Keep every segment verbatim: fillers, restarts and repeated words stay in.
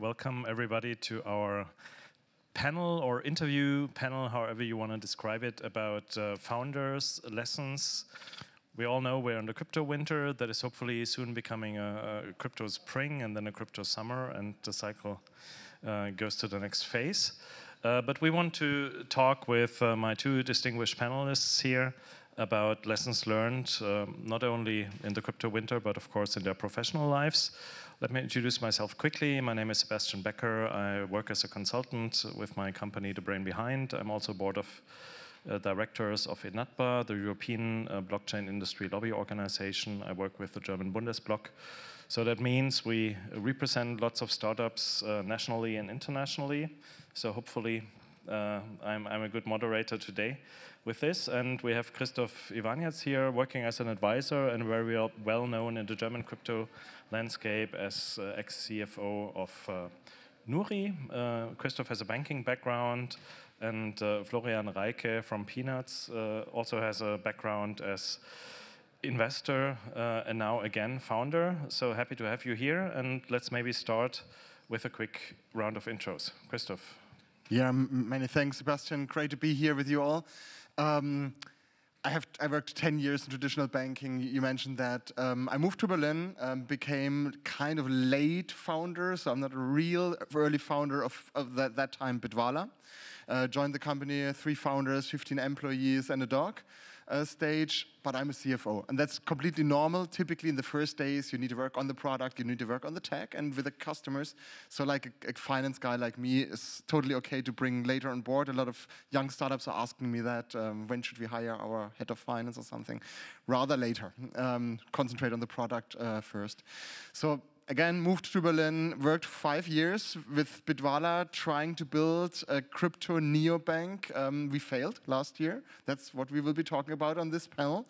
Welcome everybody to our panel or interview panel, however you want to describe it, about uh, founders, lessons. We all know we're in the crypto winter that is hopefully soon becoming a, a crypto spring and then a crypto summer, and the cycle uh, goes to the next phase. Uh, but we want to talk with uh, my two distinguished panelists here about lessons learned, uh, not only in the crypto winter, but of course in their professional lives. Let me introduce myself quickly. My name is Sebastian Becker. I work as a consultant with my company, The Brain Behind. I'm also board of uh, directors of I N A T B A, the European uh, Blockchain Industry Lobby Organization. I work with the German Bundesblock. So that means we represent lots of startups uh, nationally and internationally. So hopefully uh, I'm, I'm a good moderator today with this. And we have Christoph Iwaniez here working as an advisor and very well known in the German crypto landscape as uh, ex-C F O of uh, Nuri. Uh, Christoph has a banking background, and uh, Florian Reike from Peanuds uh, also has a background as investor uh, and now again founder. So happy to have you here, and let's maybe start with a quick round of intros. Christoph. Yeah, many thanks, Sebastian. Great to be here with you all. Um, I have I worked ten years in traditional banking. You mentioned that. Um, I moved to Berlin, um, became kind of late founder, so I'm not a real early founder of, of that, that time, Bitwala. Uh, joined the company, three founders, fifteen employees and a dog uh, stage, but I'm a C F O. And that's completely normal. Typically in the first days, you need to work on the product, you need to work on the tech and with the customers. So like a, a finance guy like me is totally okay to bring later on board. A lot of young startups are asking me that, um, when should we hire our head of finance or something? Rather later, um, concentrate on the product uh, first. So again, moved to Berlin, worked five years with Bitwala trying to build a crypto neobank. Um, we failed last year. That's what we will be talking about on this panel.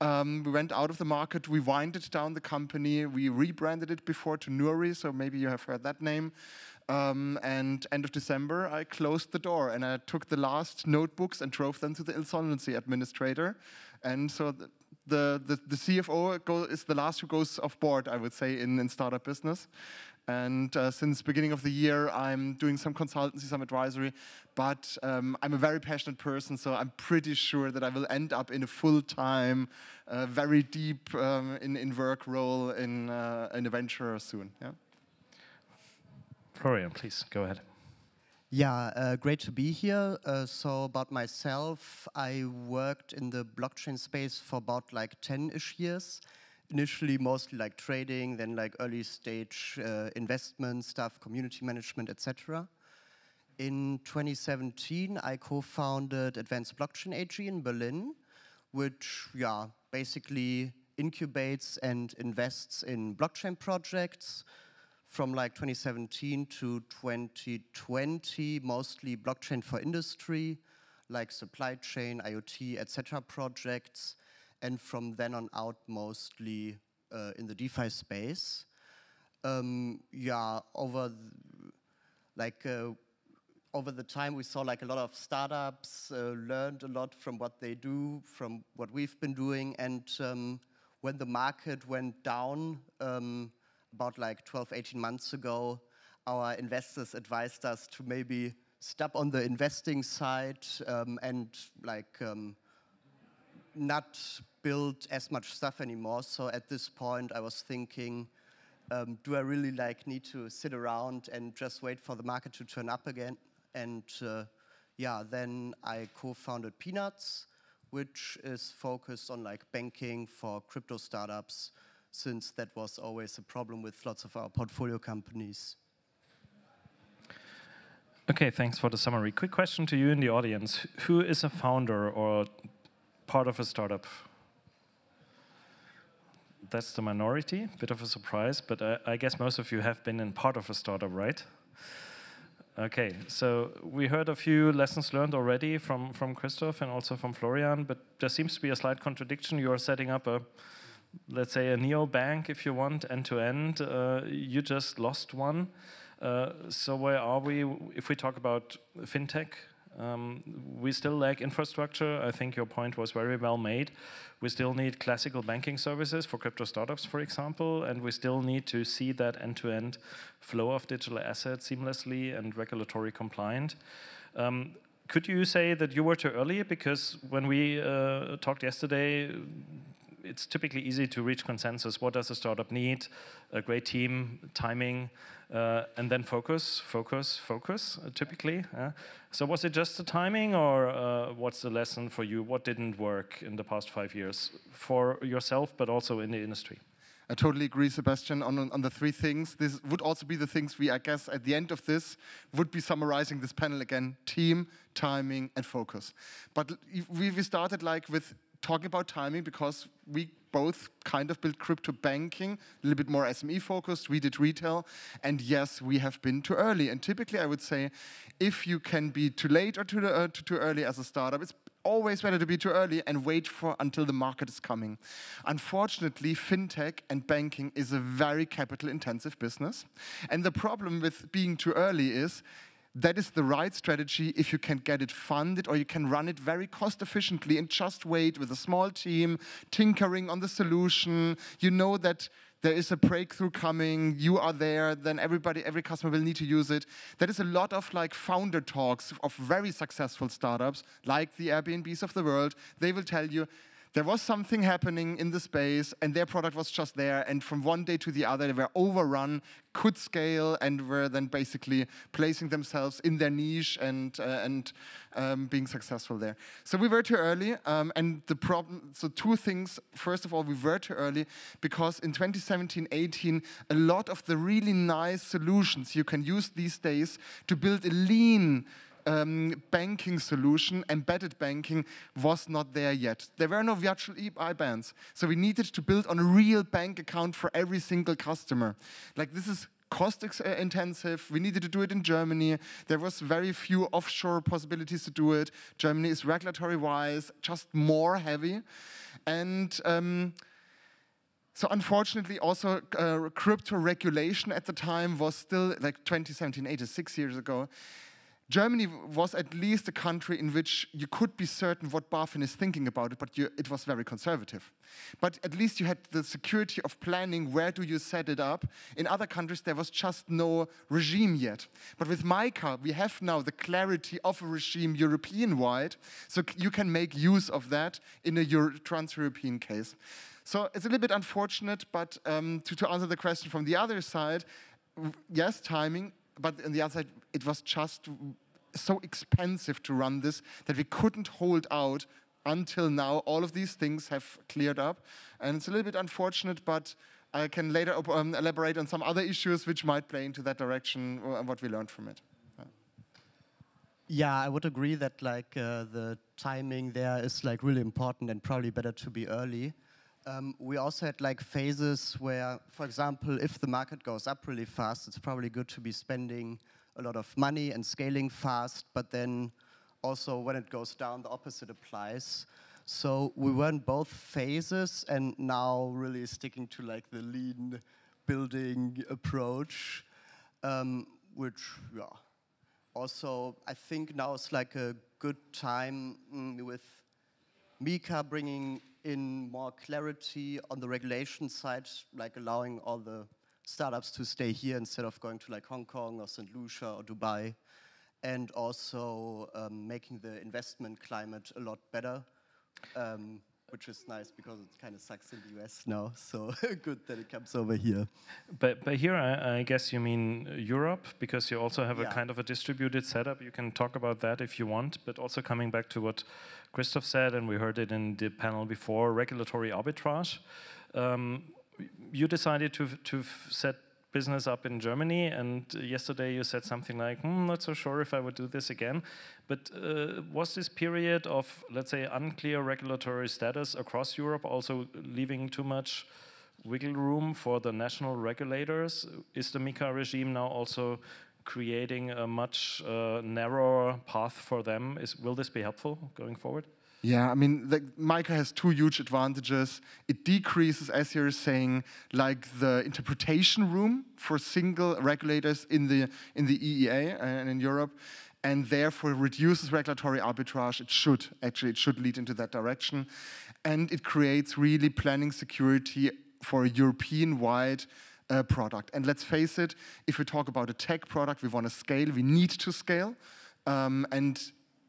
Um, we went out of the market, we winded down the company, we rebranded it before to Nuri, so maybe you have heard that name. Um, and end of December, I closed the door and I took the last notebooks and drove them to the insolvency administrator. And so the The, the, the C F O go, is the last who goes off board, I would say, in, in startup business. And uh, since beginning of the year, I'm doing some consultancy, some advisory, but um, I'm a very passionate person, so I'm pretty sure that I will end up in a full-time, uh, very deep um, in, in work role in, uh, in a venture soon. Yeah? Florian, please, go ahead. Yeah, uh, great to be here. Uh, so about myself, I worked in the blockchain space for about like ten-ish years. Initially, mostly like trading, then like early stage uh, investment stuff, community management, et cetera. In twenty seventeen, I co-founded Advanced Blockchain A G in Berlin, which yeah, basically incubates and invests in blockchain projects. From like twenty seventeen to twenty twenty, mostly blockchain for industry, like supply chain, IoT, et cetera projects. And from then on out, mostly uh, in the DeFi space. Um, yeah, over th like uh, over the time, we saw like a lot of startups, uh, learned a lot from what they do, from what we've been doing. And um, when the market went down, um, about like twelve, eighteen months ago, our investors advised us to maybe stop on the investing side um, and like um, not build as much stuff anymore. So at this point, I was thinking, um, do I really like need to sit around and just wait for the market to turn up again? And uh, yeah, then I co-founded Peanuds, which is focused on like banking for crypto startups, since that was always a problem with lots of our portfolio companies. Okay, thanks for the summary. Quick question to you in the audience. Who is a founder or part of a startup? That's the minority, bit of a surprise, but I, I guess most of you have been in part of a startup, right? Okay, so we heard a few lessons learned already from, from Christoph and also from Florian, but there seems to be a slight contradiction. You are setting up a let's say a neobank, if you want, end-to-end. Uh, you just lost one. Uh, so where are we if we talk about fintech Um, we still lack infrastructure. I think your point was very well made. We still need classical banking services for crypto startups, for example, and we still need to see that end-to-end flow of digital assets seamlessly and regulatory compliant. Um, could you say that you were too early? Because when we uh, talked yesterday, it's typically easy to reach consensus. What does a startup need? A great team, timing, uh, and then focus, focus, focus, uh, typically. Uh. So was it just the timing, or uh, what's the lesson for you? What didn't work in the past five years for yourself, but also in the industry? I totally agree, Sebastian, on, on the three things. This would also be the things we, I guess, at the end of this, would be summarizing this panel again. Team, timing, and focus. But we, we started like with talking about timing, because we both kind of built crypto banking, a little bit more S M E focused, we did retail, and yes, we have been too early. And typically I would say, if you can be too late or too, uh, too early as a startup, it's always better to be too early and wait for until the market is coming. Unfortunately, fintech and banking is a very capital intensive business. And the problem with being too early is, that is the right strategy if you can get it funded or you can run it very cost efficiently and just wait with a small team, tinkering on the solution. You know that there is a breakthrough coming, you are there, then everybody, every customer will need to use it. That is a lot of like founder talks of very successful startups, like the Airbnbs of the world. They will tell you, there was something happening in the space and their product was just there, and from one day to the other they were overrun, could scale, and were then basically placing themselves in their niche and, uh, and um, being successful there. So we were too early, um, and the problem, so two things. First of all, we were too early because in twenty seventeen eighteen, a lot of the really nice solutions you can use these days to build a lean Um, banking solution, embedded banking, was not there yet. There were no virtual I B A Ns. So we needed to build on a real bank account for every single customer. Like, this is cost intensive. We needed to do it in Germany. There was very few offshore possibilities to do it. Germany is regulatory-wise just more heavy. And um, so unfortunately, also uh, crypto regulation at the time was still, like twenty seventeen eighteen, six years ago, Germany was at least a country in which you could be certain what BaFin is thinking about it, but you, it was very conservative. But at least you had the security of planning, where do you set it up? In other countries, there was just no regime yet. But with MiCA, we have now the clarity of a regime European-wide, so you can make use of that in a Euro- trans-European case. So it's a little bit unfortunate, but um, to, to answer the question from the other side, yes, timing. But on the other side, it was just so expensive to run this that we couldn't hold out until now. All of these things have cleared up. And it's a little bit unfortunate, but I can later um, elaborate on some other issues which might play into that direction and what we learned from it. Yeah, yeah, I would agree that like uh, the timing there is like really important and probably better to be early. Um, we also had like phases where, for example, if the market goes up really fast, it's probably good to be spending a lot of money and scaling fast, but then also when it goes down, the opposite applies. So we were in both phases and now really sticking to like the lean building approach, um, which, yeah. Also, I think now it's like a good time mm, with MiCA bringing in more clarity on the regulation side, like allowing all the startups to stay here instead of going to like Hong Kong or Saint Lucia or Dubai, and also um, making the investment climate a lot better, um, which is nice because it kind of sucks in the U S now, so good that it comes over here. But, but here I, I guess you mean Europe, because you also have yeah. a kind of a distributed setup. You can talk about that if you want, but also coming back to what Christoph said, and we heard it in the panel before, regulatory arbitrage. Um, you decided to, to set business up in Germany, and yesterday you said something like, hmm, not so sure if I would do this again. But uh, was this period of, let's say, unclear regulatory status across Europe also leaving too much wiggle room for the national regulators? Is the MiCA regime now also creating a much uh, narrower path for them? Is, will this be helpful going forward? Yeah, I mean, the MiCA has two huge advantages. It decreases, as you're saying, like the interpretation room for single regulators in the in the E E A and in Europe, and therefore reduces regulatory arbitrage. It should, actually, it should lead into that direction. And it creates really planning security for a European-wide uh, product. And let's face it, if we talk about a tech product, we want to scale, we need to scale. Um, and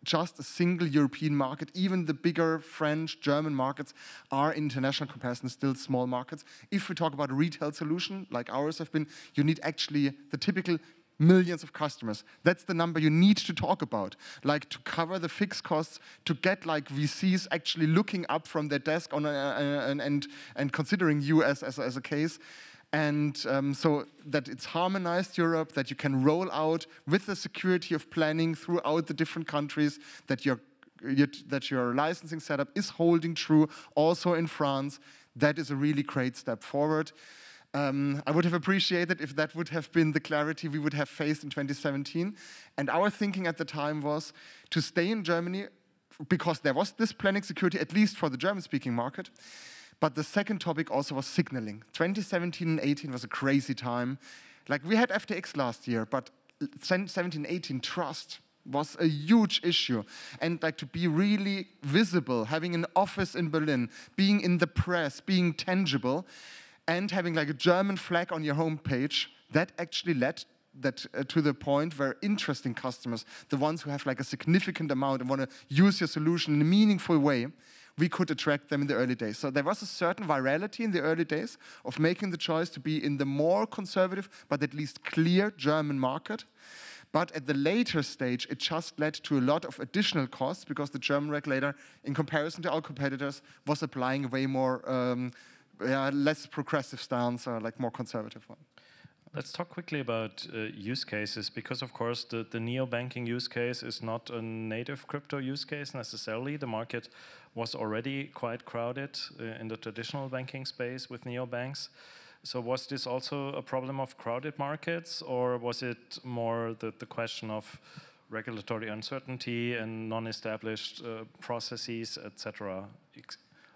just a single European market, even the bigger French, German markets are in international comparison still small markets. If we talk about a retail solution, like ours have been, you need actually the typical millions of customers. That's the number you need to talk about, like to cover the fixed costs, to get like V Cs actually looking up from their desk on a, a, a, and, and considering you as, as, as a case. And um, so that it's harmonized Europe, that you can roll out with the security of planning throughout the different countries, that your, your, that your licensing setup is holding true also in France. That is a really great step forward. Um, I would have appreciated if that would have been the clarity we would have faced in twenty seventeen. And our thinking at the time was to stay in Germany because there was this planning security, at least for the German-speaking market. But the second topic also was signaling. twenty seventeen and eighteen was a crazy time. Like we had F T X last year, but seventeen eighteen trust was a huge issue. And like to be really visible, having an office in Berlin, being in the press, being tangible, and having like a German flag on your homepage, that actually led that uh, to the point where interesting customers, the ones who have like a significant amount and want to use your solution in a meaningful way, we could attract them in the early days. So there was a certain virality in the early days of making the choice to be in the more conservative, but at least clear German market. But at the later stage, it just led to a lot of additional costs because the German regulator, in comparison to our competitors, was applying a way more, um, yeah, less progressive stance or like more conservative one. Let's talk quickly about uh, use cases, because of course the, the neo-banking use case is not a native crypto use case necessarily. The market was already quite crowded uh, in the traditional banking space with neobanks. So was this also a problem of crowded markets, or was it more the, the question of regulatory uncertainty and non-established uh, processes, et cetera?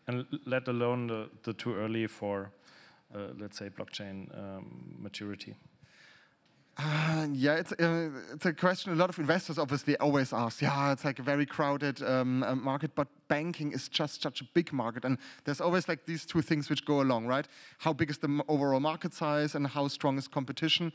And let alone the, the too early for Uh, let's say, blockchain um, maturity? Uh, yeah, it's, uh, it's a question a lot of investors obviously always ask. Yeah, it's like a very crowded um, uh, market, but banking is just such a big market. And there's always like these two things which go along, right? How big is the overall market size and how strong is competition?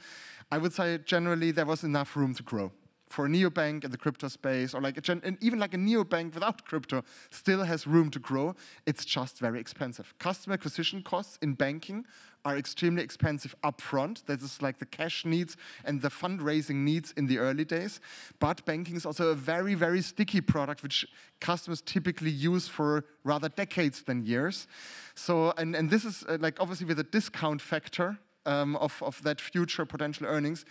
I would say generally there was enough room to grow. For a neobank in the crypto space, or like a gen and even like a neobank without crypto, still has room to grow. It's just very expensive. Customer acquisition costs in banking are extremely expensive upfront. That is like the cash needs and the fundraising needs in the early days. But banking is also a very, very sticky product, which customers typically use for rather decades than years. So, and, and this is uh, like obviously with a discount factor um, of, of that future potential earnings.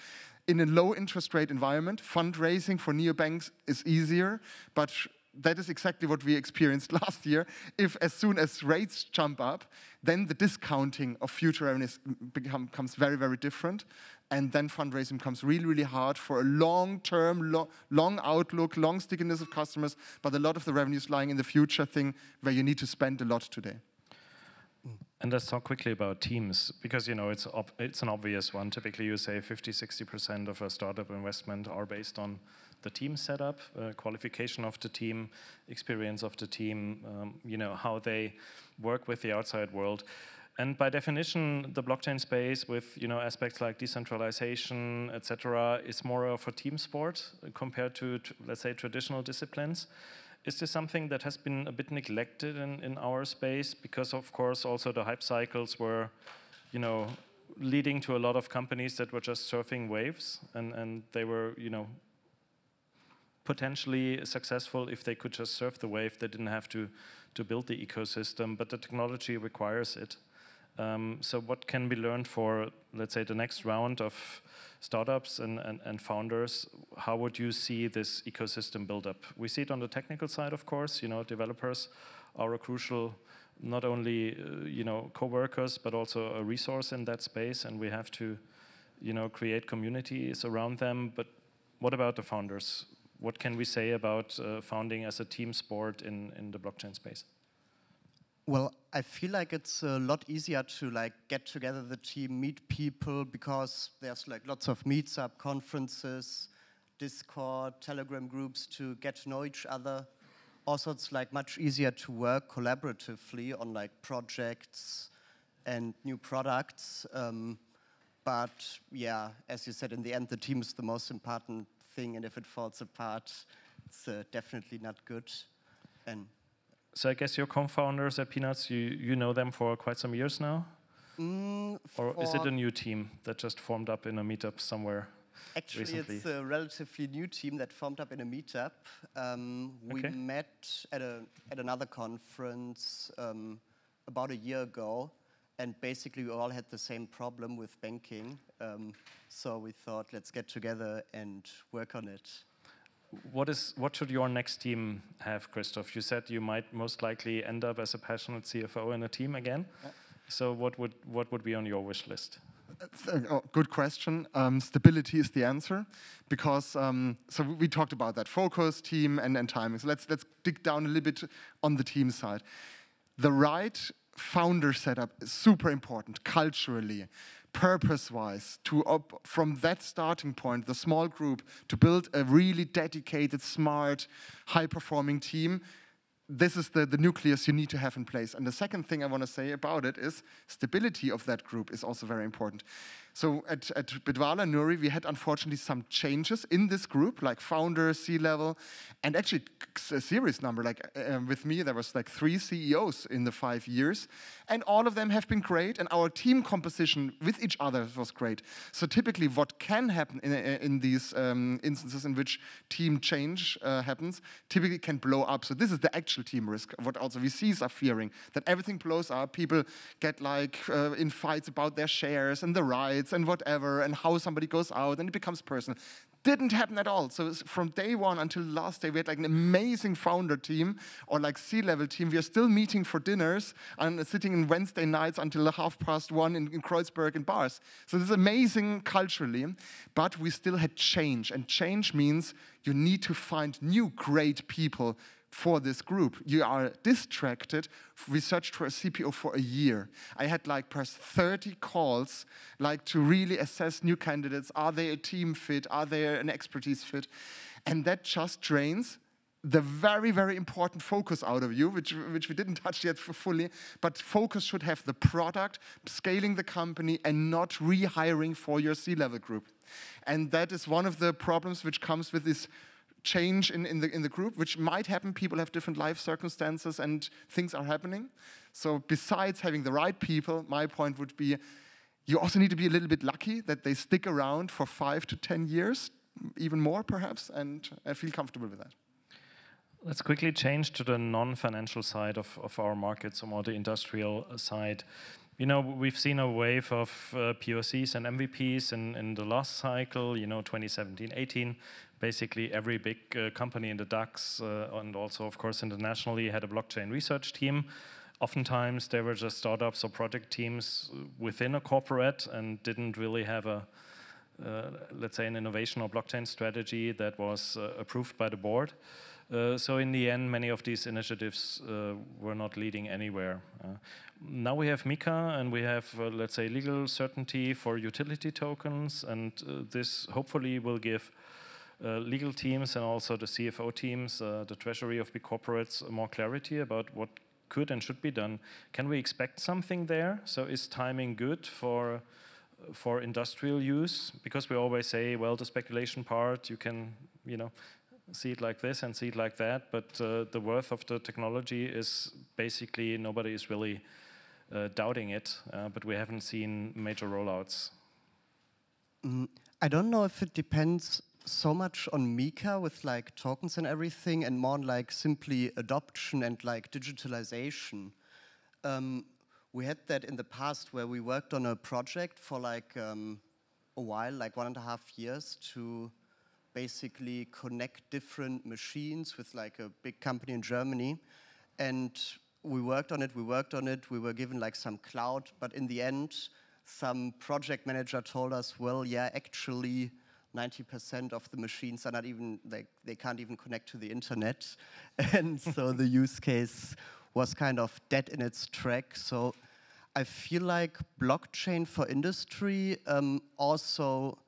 In a low interest rate environment, fundraising for neobanks is easier, but that is exactly what we experienced last year. If as soon as rates jump up, then the discounting of future revenues become, becomes very, very different. And then fundraising becomes really, really hard for a long-term, lo long outlook, long stickiness of customers, but a lot of the revenues lying in the future thing where you need to spend a lot today. And let's talk quickly about teams, because you know it's ob it's an obvious one. Typically, you say fifty, sixty percent of a startup investment are based on the team setup, uh, qualification of the team, experience of the team, um, you know, how they work with the outside world. And by definition, the blockchain space with you know aspects like decentralization, et cetera, is more of a team sport compared to, to let's say traditional disciplines. Is this something that has been a bit neglected in, in our space? Because of course also the hype cycles were, you know, leading to a lot of companies that were just surfing waves, and, and they were, you know, potentially successful if they could just surf the wave. They didn't have to, to build the ecosystem, but the technology requires it. Um, so what can be learned for, let's say, the next round of startups and, and, and founders? How would you see this ecosystem build up? We see it on the technical side, of course. You know, developers are a crucial, not only uh, you know co-workers, but also a resource in that space, and we have to, you know, create communities around them. But what about the founders? What can we say about uh, founding as a team sport in in the blockchain space? Well, I feel like it's a lot easier to like get together the team, meet people, because there's like lots of meets up, conferences, Discord, Telegram groups to get to know each other. Also, it's like much easier to work collaboratively on like projects and new products. Um, but yeah, as you said, in the end, the team is the most important thing, and if it falls apart, it's uh, definitely not good. And so I guess your co-founders at Peanuds, you, you know them for quite some years now? Mm, or is it a new team that just formed up in a meetup somewhere Actually, recently? It's a relatively new team that formed up in a meetup. Um, we okay. met at, a, at another conference um, about a year ago, and basically we all had the same problem with banking. Um, so we thought, let's get together and work on it. What is what should your next team have, Christoph? You said you might most likely end up as a passionate C F O in a team again. Yeah. So what would what would be on your wish list? That's a good question. Um, stability is the answer, because um, so we talked about that focus, team, and and timing. So let's let's dig down a little bit on the team side. The right founder setup is super important culturally, purpose-wise, to up from that starting point, the small group, to build a really dedicated, smart, high-performing team. This is the, the nucleus you need to have in place. And the second thing I want to say about it is stability of that group is also very important. So at, at Bitwala Nuri, we had unfortunately some changes in this group, like founder, C-level, and actually a serious number. Like uh, with me, there was like three C E Os in the five years, and all of them have been great, and our team composition with each other was great. So typically what can happen in, in these um, instances in which team change uh, happens, typically can blow up. So this is the actual team risk, what also V Cs are fearing, that everything blows up, people get like uh, in fights about their shares and the rights and whatever and how somebody goes out, and it becomes personal. Didn't happen at all. So from day one until last day, we had like an amazing founder team or like C-level team. We are still meeting for dinners and sitting in Wednesday nights until half past one in, in Kreuzberg in bars. So this is amazing culturally, but we still had change, and change means you need to find new great people for this group. You are distracted. We searched for a C P O for a year. I had like perhaps thirty calls, like to really assess new candidates. Are they a team fit? Are they an expertise fit? And that just drains the very, very important focus out of you, which, which we didn't touch yet fully, but focus should have the product, scaling the company, and not rehiring for your C-level group. And that is one of the problems which comes with this change in, in, the, in the group, which might happen. People have different life circumstances and things are happening. So besides having the right people, my point would be, you also need to be a little bit lucky that they stick around for five to ten years, even more perhaps, and I feel comfortable with that. Let's quickly change to the non-financial side of, of our markets, or more the industrial side. You know, we've seen a wave of uh, P O Cs and M V Ps in, in the last cycle, you know, twenty seventeen, eighteen. Basically, every big uh, company in the DAX uh, and also, of course, internationally had a blockchain research team. Oftentimes, they were just startups or project teams within a corporate and didn't really have a, uh, let's say, an innovation or blockchain strategy that was uh, approved by the board. Uh, so in the end, many of these initiatives uh, were not leading anywhere. Uh, now we have MiCA, and we have, uh, let's say, legal certainty for utility tokens, and uh, this hopefully will give uh, legal teams and also the C F O teams, uh, the treasury of big corporates, more clarity about what could and should be done. Can we expect something there? So is timing good for for industrial use? Because we always say, well, the speculation part, you can, you know, see it like this and see it like that, but uh, the worth of the technology is basically nobody is really uh, doubting it, uh, but we haven't seen major rollouts. Mm, I don't know if it depends so much on MiCA with like tokens and everything, and more on like simply adoption and like digitalization. Um, we had that in the past where we worked on a project for like um, a while, like one and a half years to basically connect different machines with like a big company in Germany. And we worked on it, we worked on it, we were given like some cloud, but in the end, some project manager told us, well, yeah, actually ninety percent of the machines are not even, like they can't even connect to the internet. And so the use case was kind of dead in its track. So I feel like blockchain for industry um, also,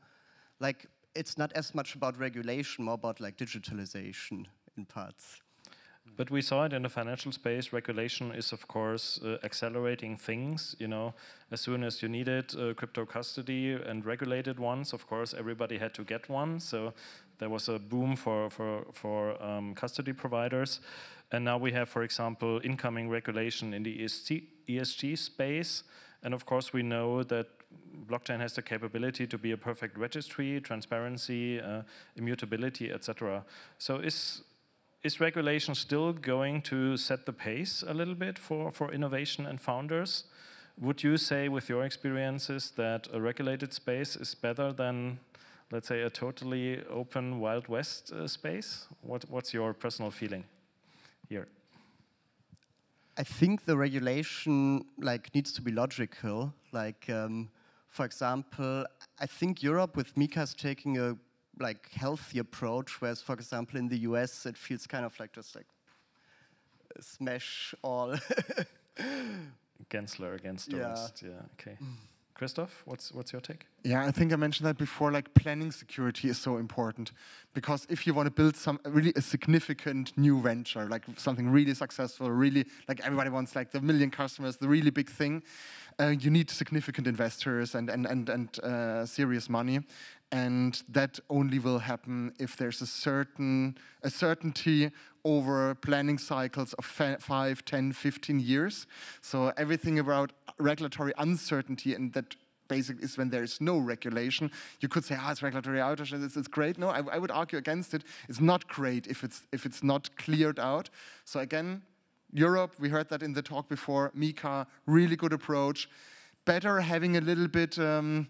like, it's not as much about regulation, more about like digitalization in parts. But we saw it in the financial space. Regulation is, of course, uh, accelerating things. You know, as soon as you needed uh, crypto custody and regulated ones, of course, everybody had to get one. So there was a boom for for for um, custody providers, and now we have, for example, incoming regulation in the E S G space. And of course, we know that blockchain has the capability to be a perfect registry, transparency, uh, immutability, et cetera. So is Is regulation still going to set the pace a little bit for, for innovation and founders? Would you say, with your experiences, that a regulated space is better than, let's say, a totally open Wild West uh, space? What, what's your personal feeling here? I think the regulation like needs to be logical. Like, um, for example, I think Europe with MiCA is taking a like healthy approach, whereas, for example, in the U S, it feels kind of like just like smash all. Gensler against the yeah. rest. Yeah. Okay. Mm. Christoph, what's what's your take? Yeah, I think I mentioned that before. Like, planning security is so important, because if you want to build some really a significant new venture, like something really successful, really like everybody wants, like the million customers, the really big thing, uh, you need significant investors and and and and uh, serious money. And that only will happen if there's a certain a certainty over planning cycles of five, ten, fifteen years. So everything about regulatory uncertainty, and that basically is when there is no regulation. You could say, ah, it's regulatory outage, it's, it's great. No, I, I would argue against it. It's not great if it's if it's not cleared out. So again, Europe, we heard that in the talk before. MiCA, really good approach. Better having a little bit. Um,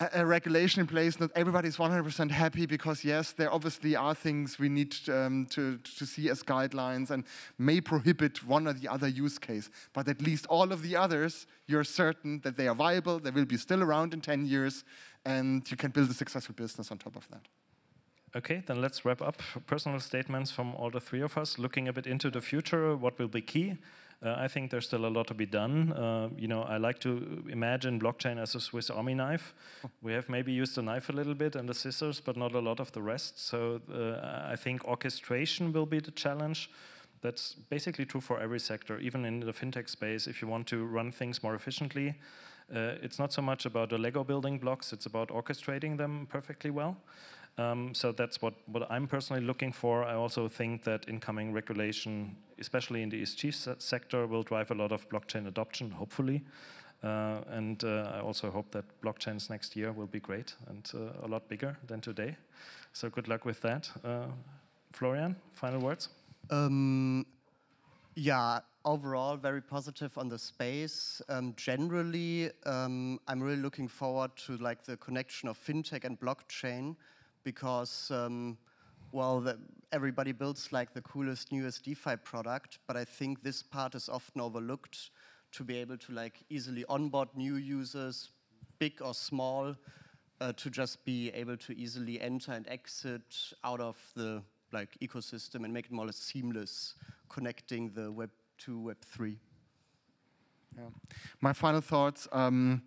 A, a regulation in place that everybody's one hundred percent happy, because yes, there obviously are things we need um, to, to see as guidelines and may prohibit one or the other use case. But at least all of the others, you're certain that they are viable, they will be still around in ten years, and you can build a successful business on top of that. Okay, then let's wrap up. Personal statements from all the three of us, looking a bit into the future, what will be key? Uh, I think there's still a lot to be done. Uh, you know, I like to imagine blockchain as a Swiss Army knife. We have maybe used the knife a little bit and the scissors, but not a lot of the rest. So uh, I think orchestration will be the challenge. That's basically true for every sector, even in the fintech space. If you want to run things more efficiently, uh, it's not so much about the Lego building blocks, it's about orchestrating them perfectly well. Um, so that's what, what I'm personally looking for. I also think that incoming regulation, especially in the E S G se sector, will drive a lot of blockchain adoption, hopefully. Uh, and uh, I also hope that blockchains next year will be great and uh, a lot bigger than today. So good luck with that. Uh, Florian, final words? Um, yeah, overall, very positive on the space. Um, generally, um, I'm really looking forward to like the connection of fintech and blockchain. Because, um, well, the, everybody builds like the coolest, newest DeFi product, but I think this part is often overlooked, to be able to like easily onboard new users, big or small, uh, to just be able to easily enter and exit out of the like ecosystem and make it more or less seamless, connecting the Web two, Web three. Yeah. My final thoughts. Um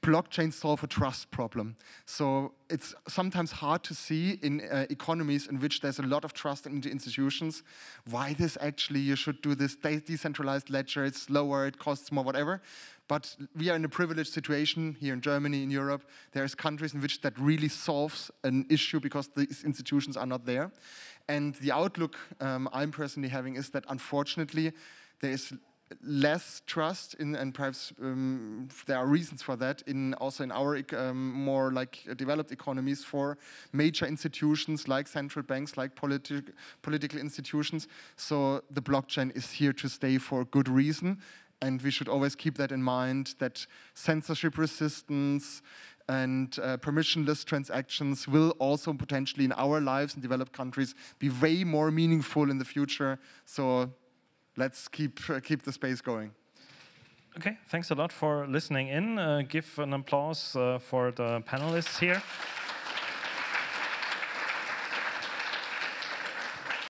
Blockchain solve a trust problem. So it's sometimes hard to see in uh, economies in which there's a lot of trust in the institutions, why this actually, you should do this de decentralized ledger, it's slower, it costs more, whatever. But we are in a privileged situation here in Germany, in Europe. There's countries in which that really solves an issue because these institutions are not there. And the outlook um, I'm personally having is that, unfortunately, there is less trust in, and perhaps um, there are reasons for that in also in our um, more like developed economies, for major institutions like central banks, like politi political institutions. So the blockchain is here to stay for a good reason, and we should always keep that in mind, that censorship resistance and uh, permissionless transactions will also potentially in our lives in developed countries be way more meaningful in the future. So let's keep, uh, keep the space going. Okay, thanks a lot for listening in. Uh, give an applause uh, for the panelists here.